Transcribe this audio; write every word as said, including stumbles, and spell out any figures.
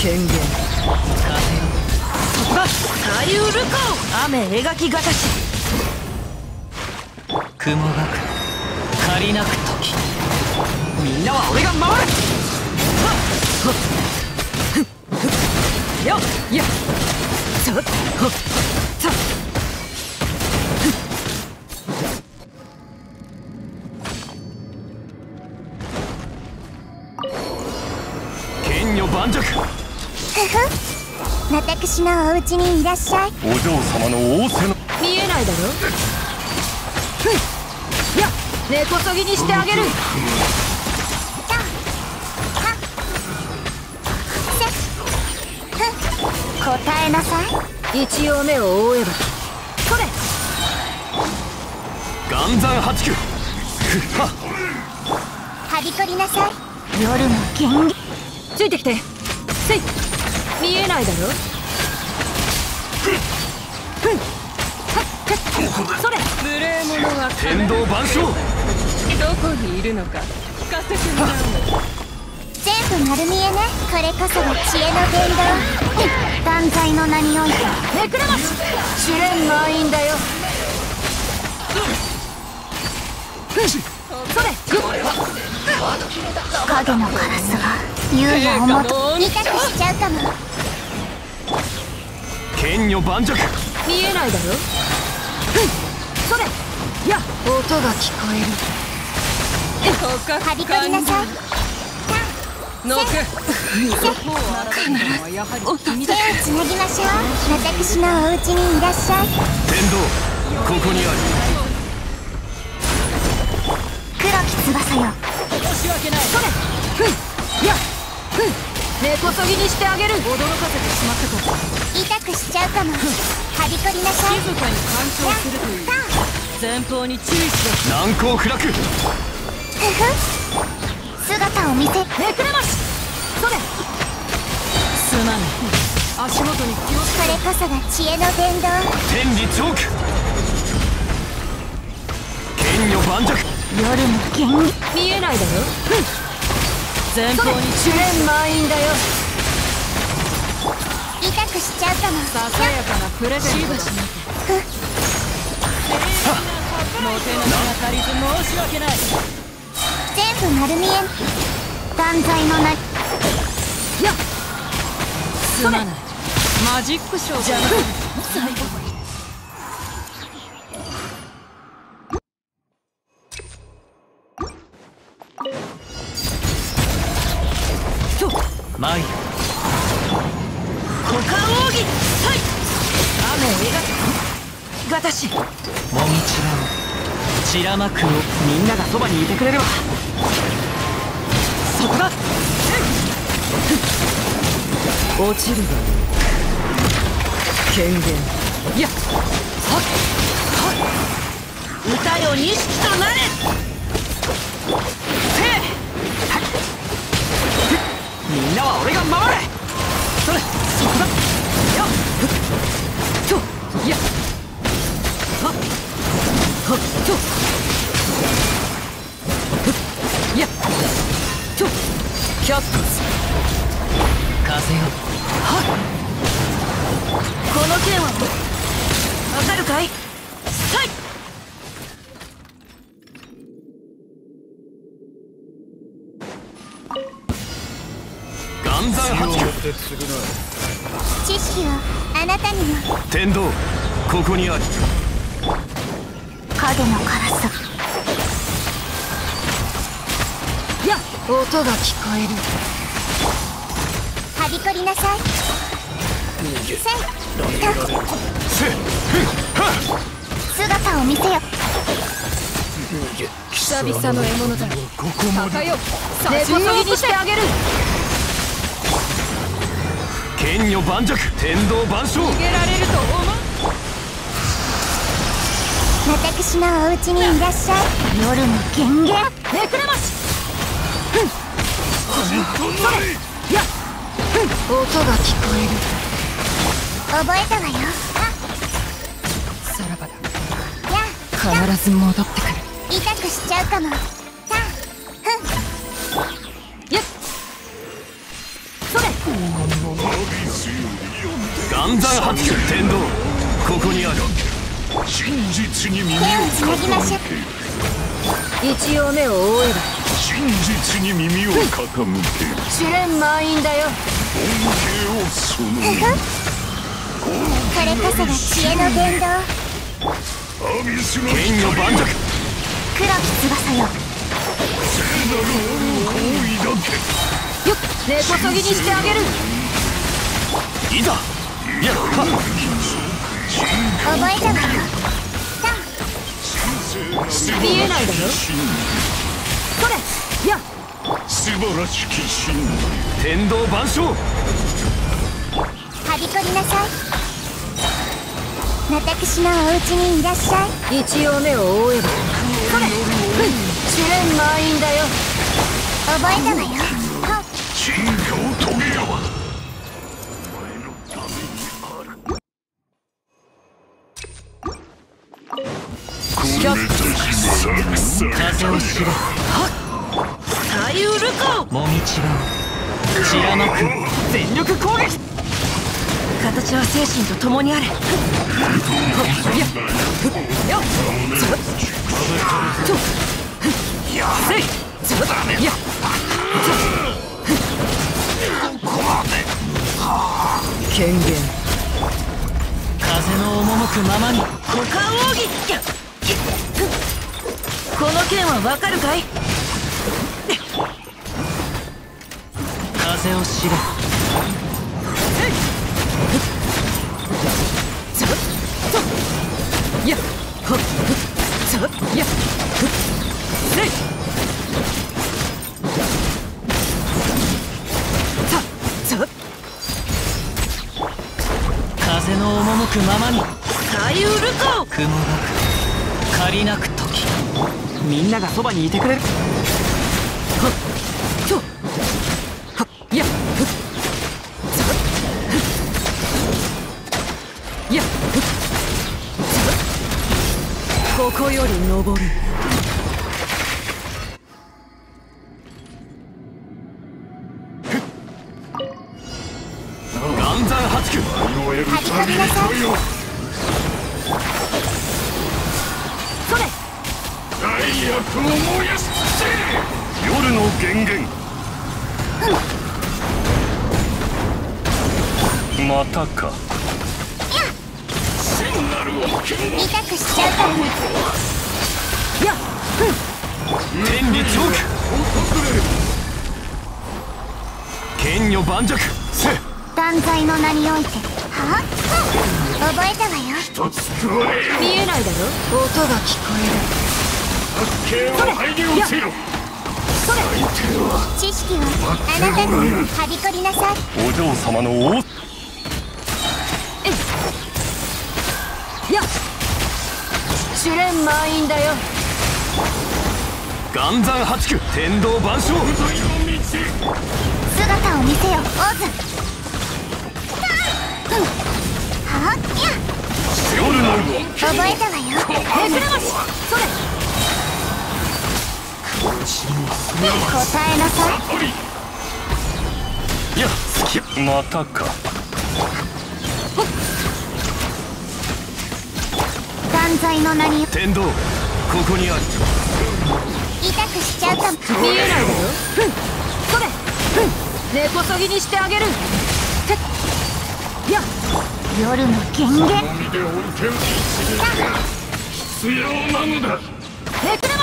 権限風よ太陽流行雨描きがたし雲がく借りなく時みんなは俺が守るよっよっちょっほっちょっ盤石私のお家にいらっしゃい。お嬢様の仰せの見えないだろ。ふいいや根こそぎにしてあげる。答えなさい。一応目を覆えばそれ岩山八九はびこりなさい。夜の権限ついてきて。せい見えないだろ。ふんそれ無礼者は天道万象。どこにいるのか聞かせてもらうの。全部丸見えね。これこそが知恵の伝道。万歳の名においてめくれまし試練満員だよ。ふんそれこれは影のカラスが言うや思う見たくしちゃうかも。剣女盤石見えないだろ。ふんそれいや音が聞こえる。はびこりなさい。ノクお手をつなぎましょう。私のお家にいらっしゃい。天道ここにある。黒き翼よ申し訳ない。それふんいやふん根こそぎにしてあげる。驚かせてしまったか。痛くしちゃうかも。はびこりなさい。静かに干渉するという前方に注意しろ。難攻不落。ふふ姿を見せめくれましそれすまぬ足元に気をつけ。これこそが知恵の伝道。天理チョーク剣女盤石夜も剣見えないだろ。ふん前方に試練満員だよ。痛くしちゃうかも。ささやかなプレゼントだしなきゃ。モテの中足りず申し訳ない。全部丸見え万歳のなやすまないマジックショーじゃなく最後はい股間奥義はい雨を描くがたしもみ散らを散らまくをみんながそばにいてくれればそこだ落ちるだ権限いやはっはっ歌よ錦となれ。みんなは俺が守れ。それそこだよっちょいやはっはっちょいやちょキャップス風よはっこの剣はわかるかい。はい知識はあなたにも。天道ここにある。影のカラスいや音が聞こえる。はびこりなさい。せい姿を見せよ。久々の獲物だ。ここまで根こそぎにしてあげる。天女盤石天道万象逃げられると思う。私のお家にいらっしゃい。夜の権限めくれましふんそれいやふん音が聞こえる。覚えたわよ。さらばだ必ず戻ってくる。痛くしちゃうかも。さあふんよっ岩山八九天道、ここにある。真実に耳を傾ける。一応目を覆えば真実に耳を傾ける。試練満員だよ。恩恵をその身。これこそが知恵の伝道。剣の盤石。黒き翼よ。聖なる恩を抱け。よっ、根こそぎにしてあげる。いざ、やっは。覚えたわよ。見えないだろ。それや素晴らしき真理。天道万象、はびこりなさい。私のお家にいらっしゃい。一応目を覆えばそれ、うん、試練満員だよ。覚えたわよ。はっ、進化を遂げよう。風を知らはっ、ウルコもみちらを散らなく全力攻撃。形は精神と共にあれ。権限風の赴くままに五冠奥義。この剣はわかるかい？風を知れ。風の赴くままに太陽ルコ雲が足りなくとき、みんながそばにいてくれる。はっちょはっやっやっここより登る。岩山八九はじかみなさい。夜の源源、うん、またか。痛くしちゃうからね。やっ、うん、天理教区剣女盤石せ断罪の名において。はあ、うん、覚えたわよ。一つ加えよ。見えないだろ。音が聞こえる。それ、知識はあなたのはびこりなさい。お嬢様のおやっ試練満員だよ。岩山八九天道万象、姿を見せよオズ。はっや覚えたわよ。へくれましそれ答えなさい。いや、好き。またか。断罪の名に天道、ここにある。痛くしちゃうかも。見えないよ。ふん、それ、ふん、根こそぎにしてあげる。てや、夜の権限。必要なのだ。へくれ。